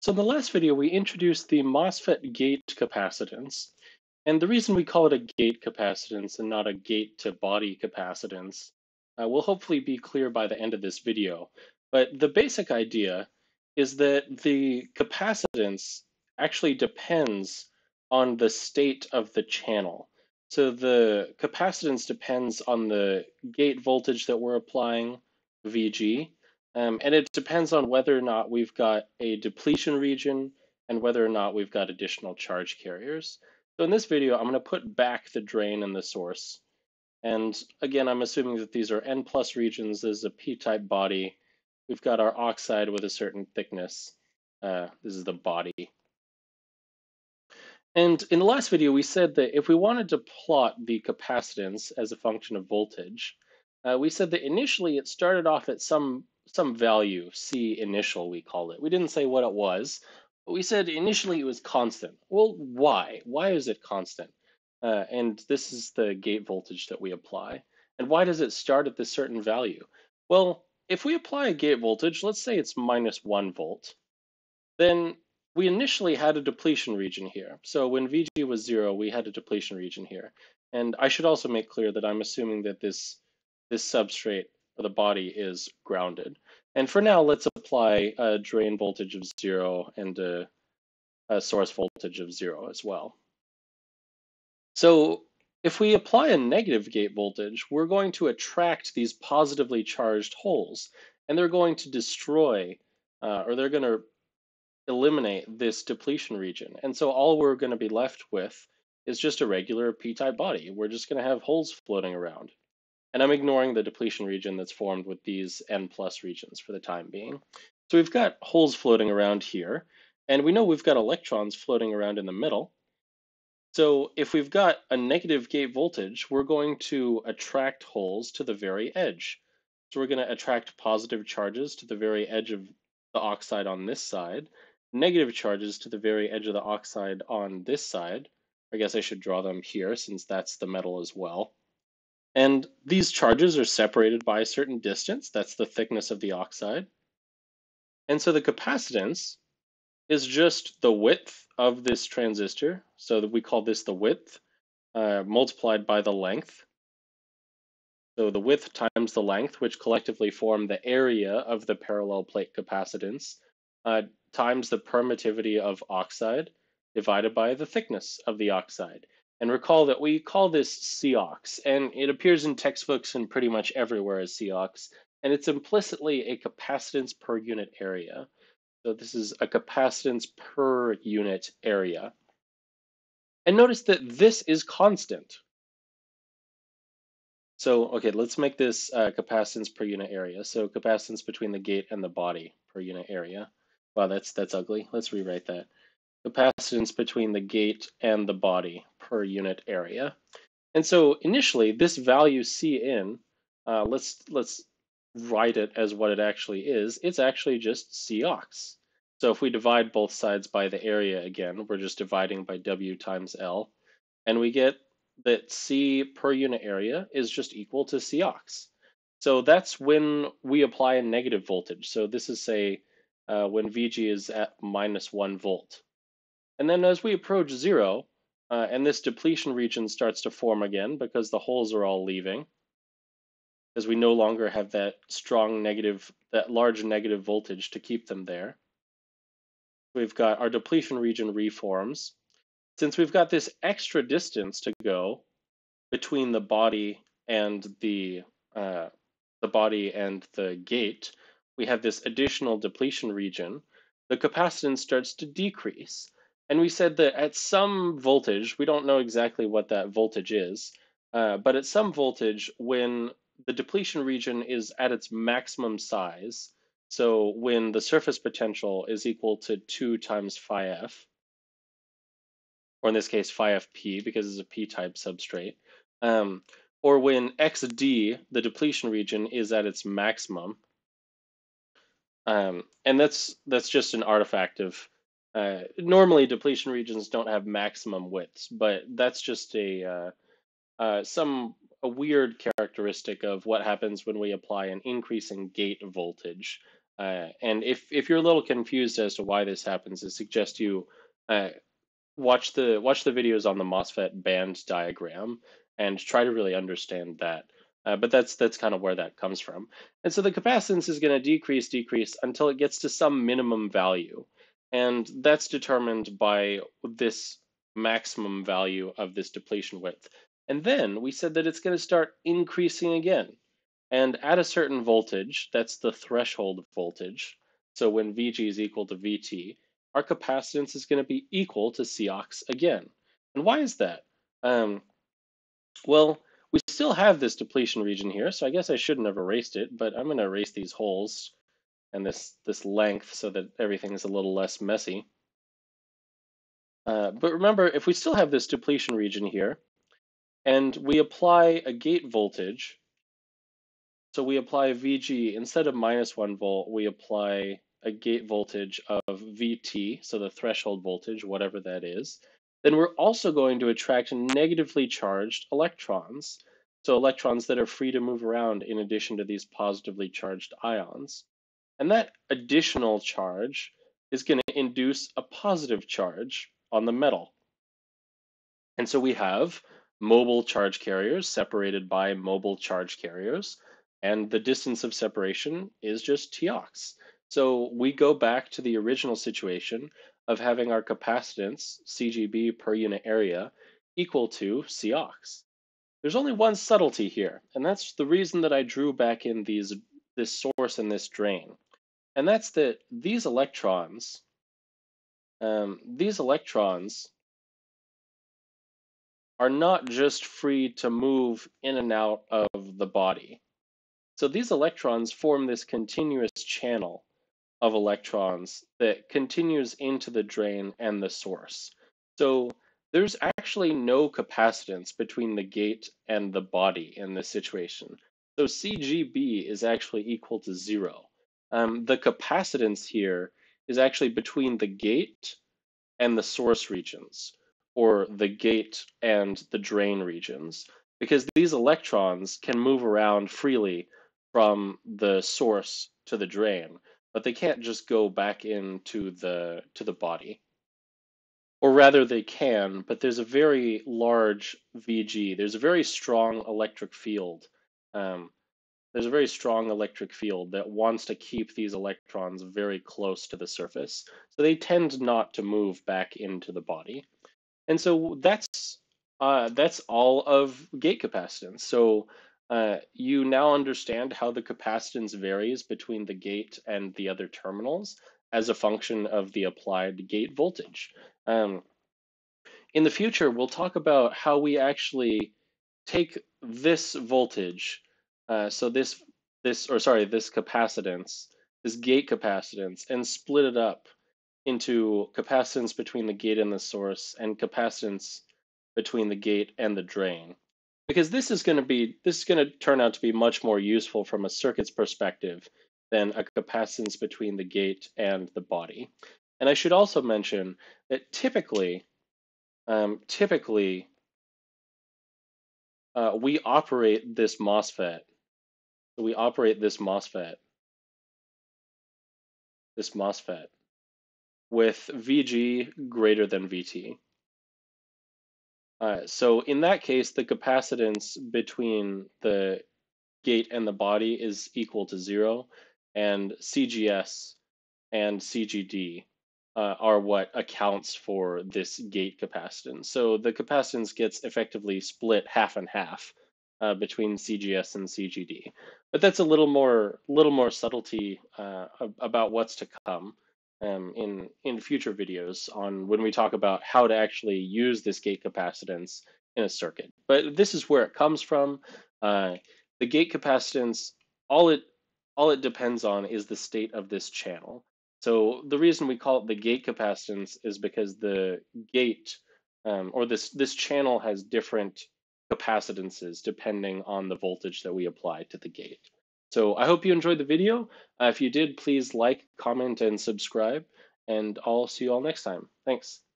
So in the last video, we introduced the MOSFET gate capacitance. And the reason we call it a gate capacitance and not a gate to body capacitance will hopefully be clear by the end of this video. But the basic idea is that the capacitance actually depends on the state of the channel. So the capacitance depends on the gate voltage that we're applying, VG. And it depends on whether or not we've got a depletion region and whether or not we've got additional charge carriers. So in this video, I'm going to put back the drain and the source. And again, I'm assuming that these are N plus regions. This is a P-type body. We've got our oxide with a certain thickness. This is the body. And in the last video, we said that if we wanted to plot the capacitance as a function of voltage, we said that initially it started off at some value, C initial we called it. We didn't say what it was, but we said initially it was constant. Well, why? Why is it constant? And this is the gate voltage that we apply. And why does it start at this certain value? Well, if we apply a gate voltage, let's say it's -1 volt, then we initially had a depletion region here. So when VG was 0, we had a depletion region here. And I should also make clear that I'm assuming that this substrate or the body is grounded. And for now, let's apply a drain voltage of 0 and a source voltage of 0 as well. So if we apply a negative gate voltage, we're going to attract these positively charged holes, and they're going to destroy, or they're going to eliminate this depletion region. And so all we're going to be left with is just a regular P-type body. We're just going to have holes floating around. And I'm ignoring the depletion region that's formed with these N plus regions for the time being. So we've got holes floating around here, and we know we've got electrons floating around in the middle. So if we've got a negative gate voltage, we're going to attract holes to the very edge. So we're going to attract positive charges to the very edge of the oxide on this side, negative charges to the very edge of the oxide on this side. I guess I should draw them here since that's the metal as well. And these charges are separated by a certain distance. That's the thickness of the oxide. And so the capacitance is just the width of this transistor. So that we call this the width multiplied by the length. So the width times the length, which collectively form the area of the parallel plate capacitance, times the permittivity of oxide divided by the thickness of the oxide. And recall that we call this COX, and it appears in textbooks and pretty much everywhere as COX, and it's implicitly a capacitance per unit area. So this is a capacitance per unit area. And notice that this is constant. So, okay, let's make this capacitance per unit area. So capacitance between the gate and the body per unit area. Wow, that's ugly. Let's rewrite that. Capacitance between the gate and the body per unit area. And so initially, this value Cin, let's write it as what it actually is. It's actually just Cox. So if we divide both sides by the area again, we're just dividing by W times L, and we get that C per unit area is just equal to Cox. So that's when we apply a negative voltage. So this is, say, when VG is at -1 volt. And then as we approach 0, and this depletion region starts to form again because the holes are all leaving, as we no longer have that strong negative, that large negative voltage to keep them there. We've got our depletion region reforms. Since we've got this extra distance to go between the body and the gate, we have this additional depletion region. The capacitance starts to decrease. And we said that at some voltage, we don't know exactly what that voltage is, but at some voltage, when the depletion region is at its maximum size, so when the surface potential is equal to 2 times phi f, or in this case phi fp because it's a p-type substrate, or when xd, the depletion region, is at its maximum, and that's just an artifact of normally depletion regions don't have maximum widths, but that's just a weird characteristic of what happens when we apply an increasing gate voltage And if you're a little confused as to why this happens, I suggest you watch the videos on the MOSFET band diagram and try to really understand that. But that's kind of where that comes from. And so the capacitance is going to decrease until it gets to some minimum value. And that's determined by this maximum value of this depletion width. And then we said that it's going to start increasing again. And at a certain voltage, that's the threshold voltage. So when VG is equal to VT, our capacitance is going to be equal to Cox again. And why is that? Well, we still have this depletion region here, so I guess I shouldn't have erased it, but I'm going to erase these holes and this length so that everything's a little less messy. But remember, if we still have this depletion region here, and we apply a gate voltage, so we apply VG, instead of -1 volt, we apply a gate voltage of VT, so the threshold voltage, whatever that is, then we're also going to attract negatively charged electrons, so electrons that are free to move around in addition to these positively charged ions. And that additional charge is going to induce a positive charge on the metal. And so we have mobile charge carriers separated by mobile charge carriers, and the distance of separation is just Tox. So we go back to the original situation of having our capacitance, CGB per unit area, equal to Cox. There's only one subtlety here, and that's the reason that I drew back in this source and this drain. And that's that these electrons are not just free to move in and out of the body. So these electrons form this continuous channel of electrons that continues into the drain and the source. So there's actually no capacitance between the gate and the body in this situation. So CGB is actually equal to 0. The capacitance here is actually between the gate and the source regions, or the gate and the drain regions, because these electrons can move around freely from the source to the drain, but they can't just go back into the body. Or rather they can, but there's a very large VG. There's a very strong electric field. That wants to keep these electrons very close to the surface. So they tend not to move back into the body. And so that's all of gate capacitance. So you now understand how the capacitance varies between the gate and the other terminals as a function of the applied gate voltage. In the future, we'll talk about how we actually take this voltage, this gate capacitance, and split it up into capacitance between the gate and the source and capacitance between the gate and the drain. Because this is going to turn out to be much more useful from a circuit's perspective than a capacitance between the gate and the body. And I should also mention that typically we operate this MOSFET. So we operate this MOSFET with VG greater than VT. So in that case, the capacitance between the gate and the body is equal to 0, and CGS and CGD are what accounts for this gate capacitance. So the capacitance gets effectively split half and half between CGS and CGD. But that's a little more subtlety about what's to come in future videos on when we talk about how to actually use this gate capacitance in a circuit. But this is where it comes from. The gate capacitance, all it depends on is the state of this channel. So the reason we call it the gate capacitance is because the gate or this channel has different capacitances depending on the voltage that we apply to the gate. So I hope you enjoyed the video. If you did, please like, comment, and subscribe, and I'll see you all next time. Thanks.